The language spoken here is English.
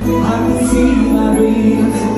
I see my reason.